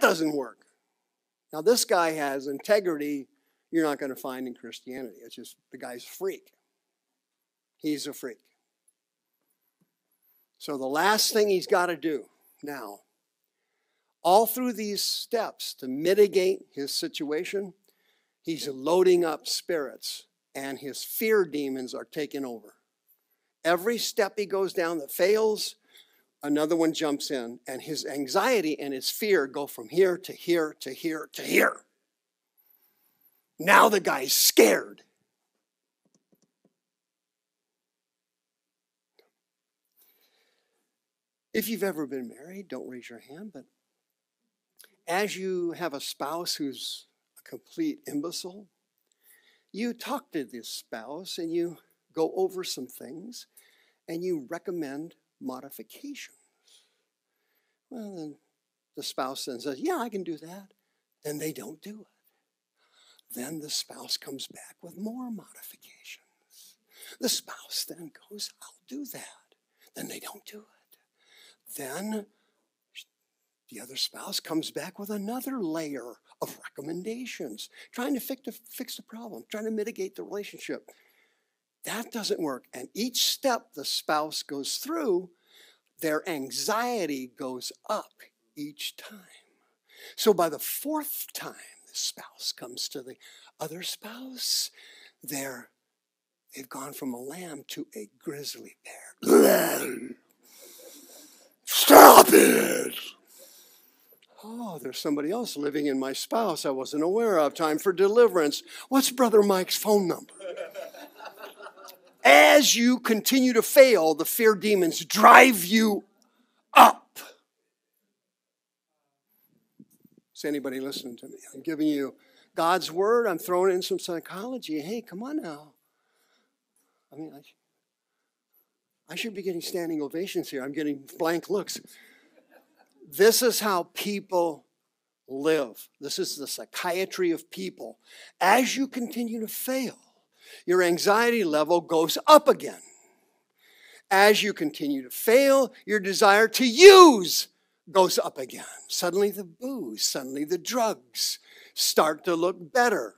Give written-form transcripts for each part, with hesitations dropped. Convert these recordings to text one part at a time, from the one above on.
That doesn't work. Now, this guy has integrity you're not going to find in Christianity. It's just the guy's a freak. He's a freak. So the last thing he's got to do now, all through these steps to mitigate his situation, he's loading up spirits, and his fear demons are taking over. Every step he goes down that fails, another one jumps in, and his anxiety and his fear go from here to here to here to here. Now the guy's scared. If you've ever been married, don't raise your hand, but as you have a spouse who's a complete imbecile, you talk to this spouse and you go over some things and you recommend modifications. Well, then the spouse then says, yeah, I can do that. Then they don't do it. Then the spouse comes back with more modifications. The spouse then goes, I'll do that. Then they don't do it. Then the other spouse comes back with another layer of recommendations, trying to fix the problem, trying to mitigate the relationship. That doesn't work. And each step the spouse goes through, their anxiety goes up each time. So by the fourth time the spouse comes to the other spouse, they've gone from a lamb to a grizzly bear. Stop it! Oh, there's somebody else living in my spouse I wasn't aware of. Time for deliverance. What's Brother Mike's phone number? As you continue to fail, the fear demons drive you up. Is anybody listening to me? I'm giving you God's word. I'm throwing in some psychology. Hey, come on now. I mean, I should be getting standing ovations here. I'm getting blank looks. This is how people live. This is the psychiatry of people. As you continue to fail, your anxiety level goes up again. As you continue to fail, your desire to use goes up again. Suddenly the booze, suddenly the drugs start to look better.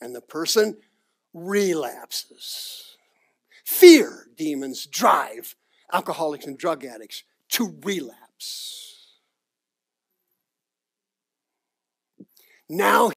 And the person relapses. Fear demons drive alcoholics and drug addicts to relapse. Now